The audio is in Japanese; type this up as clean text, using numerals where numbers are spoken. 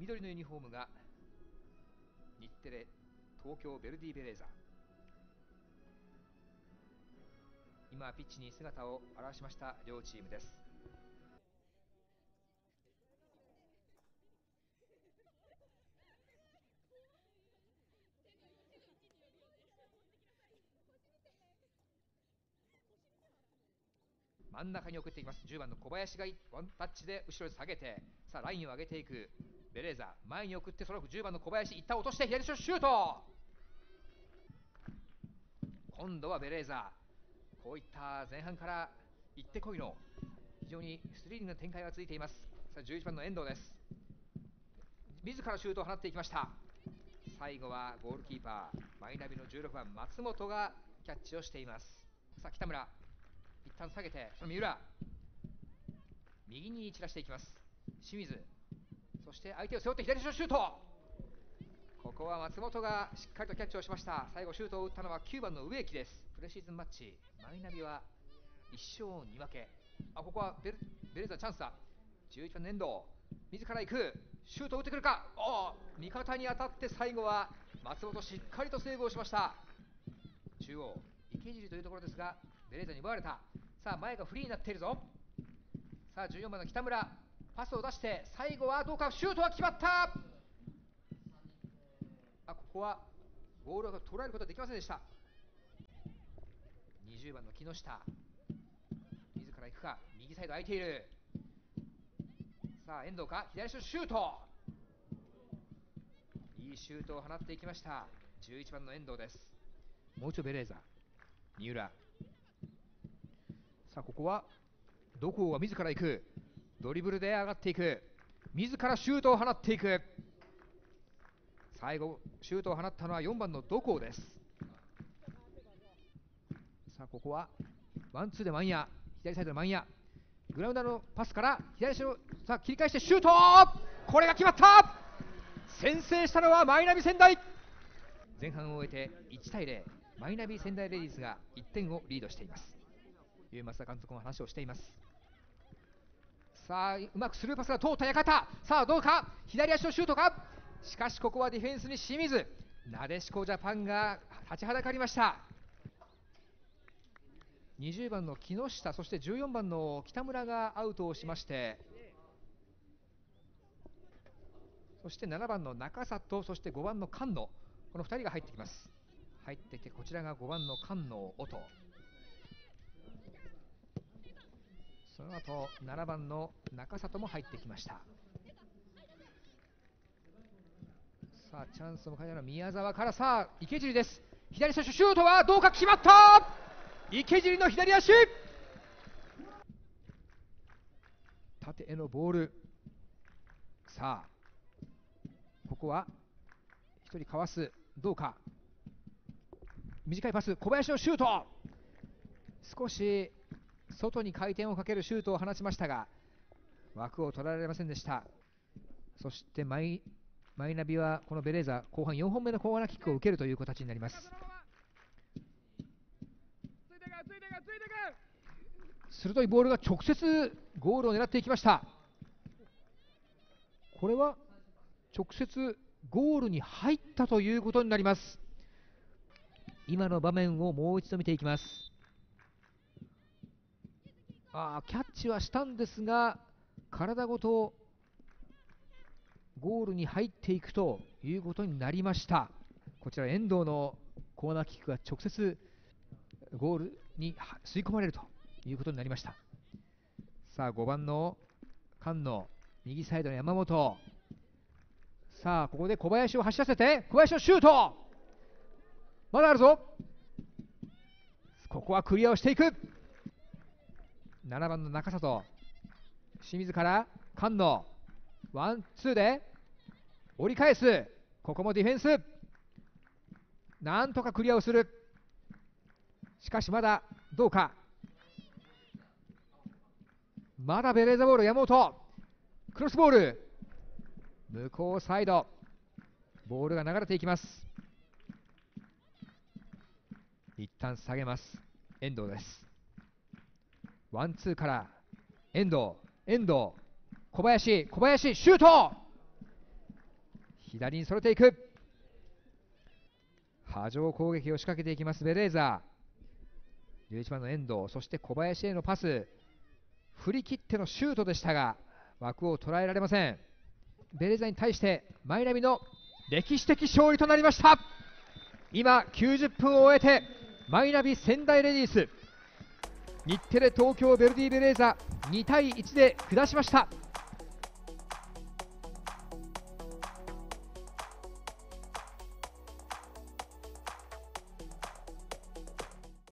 緑のユニフォームが日テレ東京ヴェルディベレーザ。今ピッチに姿を現しました両チームです。真ん中に送っていきます。10番の小林がワンタッチで後ろに下げて、さあラインを上げていくベレーザ。前に送ってその10番の小林、一旦落として左足のシュート。今度はベレーザ、こういった前半から行ってこいの非常にスリリングな展開が続いています。さあ11番の遠藤です。自らシュートを放っていきました。最後はゴールキーパーマイナビの16番松本がキャッチをしています。さあ北村一旦下げて、その三浦右に散らしていきます。清水、そして相手を背負って左のシュート。ここは松本がしっかりとキャッチをしました。最後シュートを打ったのは9番の植木です。プレシーズンマッチマイナビは1勝2分け。あ、ここはベレーザチャンスだ。11番の遠藤自ら行く、シュートを打ってくるか。お、味方に当たって最後は松本しっかりとセーブをしました。中央池尻というところですがベレーザに奪われた。さあ前がフリーになっているぞ。さあ14番の北村、パスを出して最後はどうか、シュートは決まった。あ、ここはボールを捉えることはできませんでした。20番の木下自ら行くか、右サイド空いている。さあ遠藤か、左足のシュート、いいシュートを放っていきました。11番の遠藤です。もう一度ベレーザ三浦。さあここはどこが自ら行く、ドリブルで上がっていく、自らシュートを放っていく。最後シュートを放ったのは4番のどこです。さあここはワンツーでマンヤ、左サイドのマンヤ、グラウンダーのパスから左足をさあ切り返してシュート、これが決まった。先制したのはマイナビ仙台。前半を終えて1対0、マイナビ仙台レディースが1点をリードしていますという松田監督も話をしています。さあうまくスルーパスが通った館、さあどうか、左足のシュートか。しかしここはディフェンスに清水、なでしこジャパンが立ちはだかりました。20番の木下、そして14番の北村がアウトをしまして、そして7番の中里、そして5番の菅野、この2人が入ってきます。入ってきてこちらが5番の菅野音、その後7番の中里も入ってきました。さあチャンスを迎えたのは宮澤から、さあ池尻です。左足シュートはどうか、決まった。池尻の左足、縦へのボール。さあここは1人かわす、どうか、短いパス、小林のシュート、少し外に回転をかけるシュートを放ちましたが枠を取られませんでした。そしてマイナビはこのベレーザ後半4本目のコーナーキックを受けるという形になります。鋭いボールが直接ゴールを狙っていきました。これは直接ゴールに入ったということになります。今の場面をもう一度見ていきます。キャッチはしたんですが体ごとゴールに入っていくということになりました。こちら遠藤のコーナーキックが直接ゴールに吸い込まれるということになりました。さあ5番の菅野、右サイドの山本、さあここで小林を走らせて、小林のシュート、まだあるぞ、ここはクリアをしていく。7番の中里、清水から菅野、ワンツーで折り返す、ここもディフェンス、なんとかクリアをする。しかしまだどうか、まだベレーザボール、山本クロスボール、向こうサイドボールが流れていきます。一旦下げます。遠藤です。ワンツーから遠藤、小林、シュート、左にそれていく、波状攻撃を仕掛けていきますベレーザ。11番の遠藤、そして小林へのパス、振り切ってのシュートでしたが枠を捉えられません。ベレーザに対してマイナビの歴史的勝利となりました。今90分を終えてマイナビ仙台レディース、日テレ東京ヴェルディベレーザ2対1で下しました。